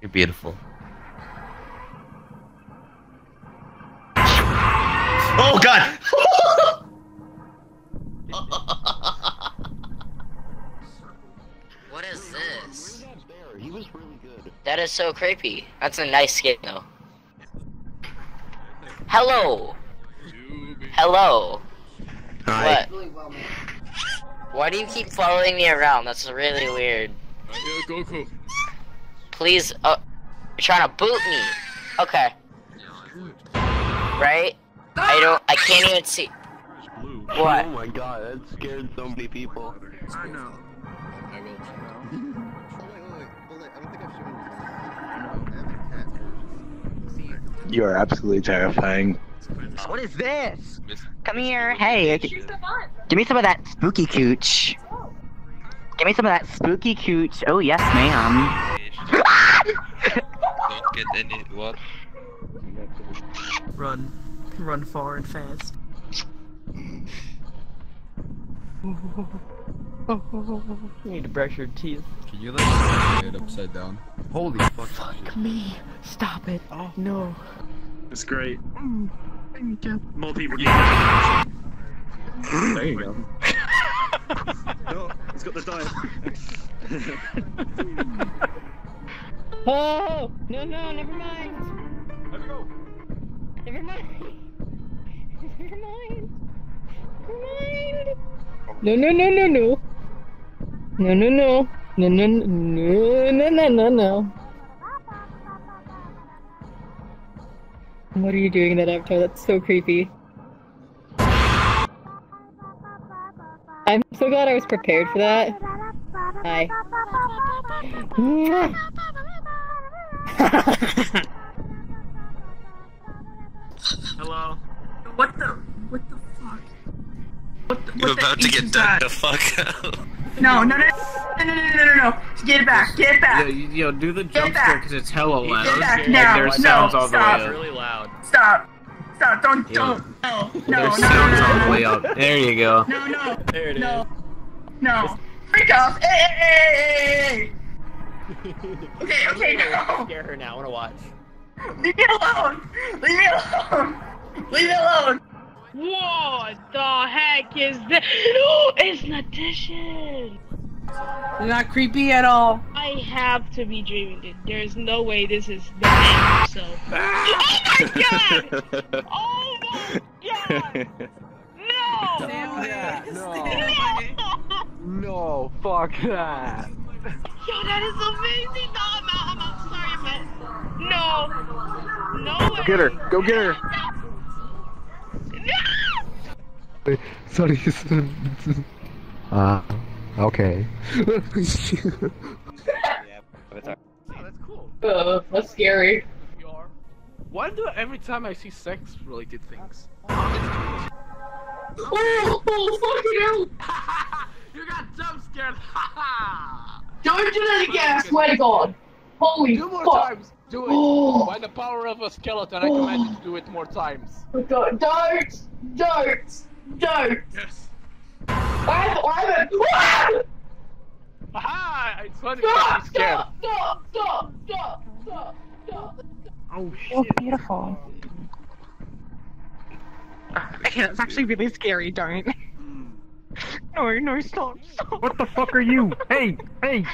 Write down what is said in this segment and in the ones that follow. You're beautiful. Oh God! What is this? He was really good. That is so creepy. That's a nice skin though. Hello! Hello! Hi. What? Why do you keep following me around? That's really weird. Goku. Please, you're trying to boot me. Okay. Right? I can't even see. What? Oh my God, that scared so many people. I know. I will. Hold on, I don't think I've shown you. You are absolutely terrifying. What is this? Come here, hey. Give me some of that spooky cooch. Give me some of that spooky cooch. Oh yes, ma'am. Don't get any what? Run far and fast. You need to brush your teeth. Can you like it upside down? Holy fuck. Fuck me. Stop it. Oh no. That's great. Multiple games. There you go. No, it's got the dive. Oh no, never mind. Let me go. Never mind. Never mind. Never mind. No. No. No. What are you doing in that avatar? That's so creepy. I'm so glad I was prepared for that. Hi. Hello. What the fuck? You're about to get done the fuck out. No. Get back. Yo, do the jump scare because it's hella loud. Get back now. There's sounds all the way up. Really loud. Stop. Don't. No. There's sounds all the way up. There you go. No. There it is. No. Freak off. Hey. Okay, no. Scare her now. I wanna watch. Leave me alone! What the heck is that? Oh, it's Naddition! They're not creepy at all. I have to be dreaming, dude. There's no way this is the name, so... Oh my god! No! No, fuck that! Yo, that is amazing! No, I'm sorry, man. No way. Go get her! No! Sorry. Okay. Yeah, but it's alright. Oh, that's cool. That's scary. Why do every time I see sex-related things? Oh, fucking hell! You got jump scared! Don't do that again, I swear to God! Holy fuck! Two more times! Do it! Oh. By the power of a skeleton, I command you to do it more times. Don't! Yes! I'm Aha! It's funny I'm scared. Stop! Oh shit. Oh, beautiful. Yeah, that's actually really scary, don't. No, stop. What the fuck are you? Hey, what the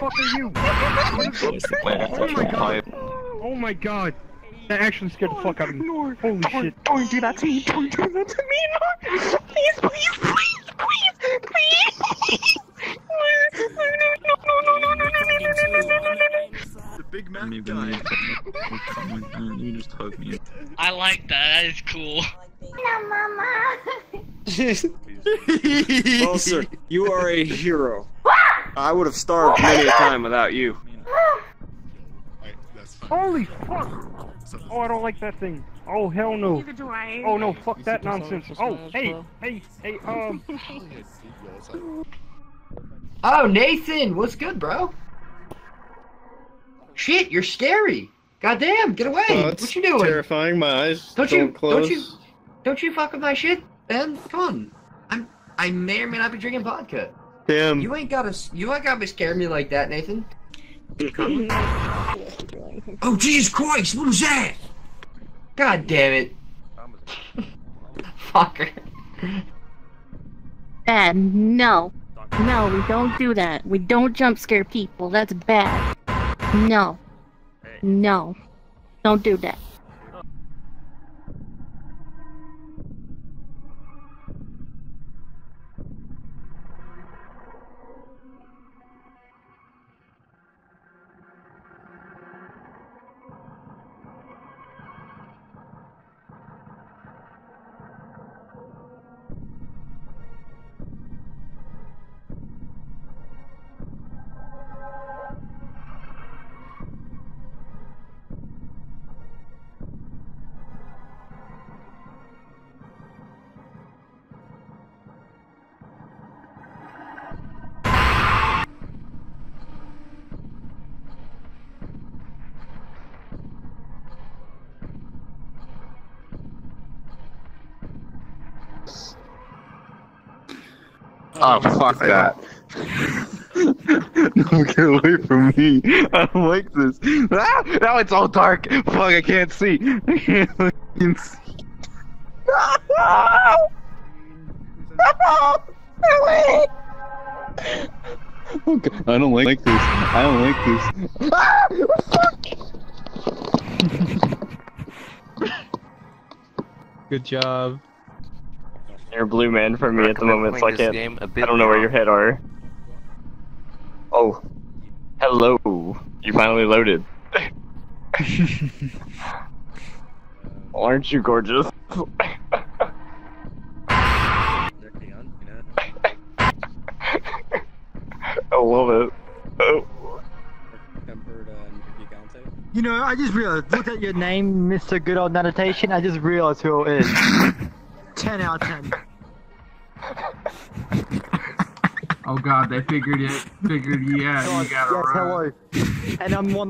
fuck are you? Oh my god. That actually scared the fuck out of me. Holy shit. Don't do that to me. No. Please. No. The big man guy. You just hug me. I like that. That is cool. No, mama. Well, sir, you are a hero. I would have starved many a time without you. Holy fuck! Oh, I don't like that thing. Oh, hell no. Oh no, fuck that nonsense. Oh, hey. Oh, Nathan, what's good, bro? Shit, you're scary. Goddamn! Get away! Well, what you doing? Terrifying. My eyes don't you fuck with my shit, Ben? Come on. I may or may not be drinking vodka. Damn. You ain't gotta be scaring me like that, Nathan. Oh Jesus Christ! What was that? God damn it! Fucker. Bad. No. No, we don't do that. We don't jump scare people. That's bad. No. No. Don't do that. Oh, fuck that. No, get away from me. I don't like this. Ah, now it's all dark. Fuck, I can't see. I can't fucking see. No! Okay. I don't like this. I don't like this. Ah, fuck! Good job. You're blue man for me at the moment, so I can't. I don't know where your head are. Oh, hello! You finally loaded. Aren't you gorgeous? I love it. Oh. You know, I just realized. Look at your name, Mr. Good Old Annotation. I just realized who it is. 10 out of 10. Oh God, they figured it. Yeah, God, you gotta run. Hello.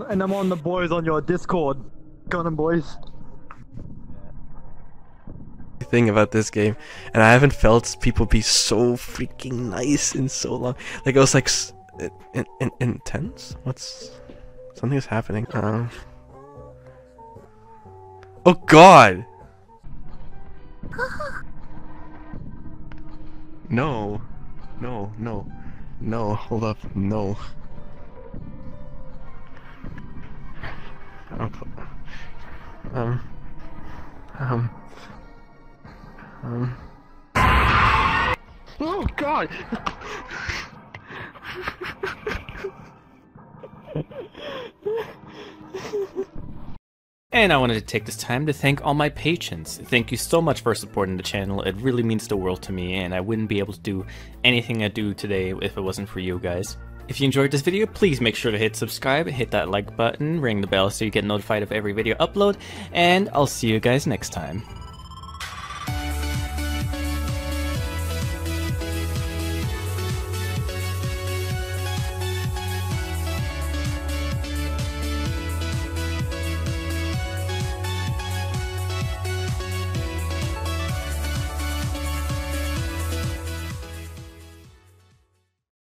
And I'm on the boys on your Discord. Got 'em, boys. Thing about this game, and I haven't felt people be so freaking nice in so long. Like it was like intense. Something's happening. Oh God. No, no, no, no, hold up, no. Oh God! And I wanted to take this time to thank all my patrons. Thank you so much for supporting the channel. It really means the world to me, and I wouldn't be able to do anything I do today if it wasn't for you guys. If you enjoyed this video, please make sure to hit subscribe, hit that like button, ring the bell so you get notified of every video upload, and I'll see you guys next time.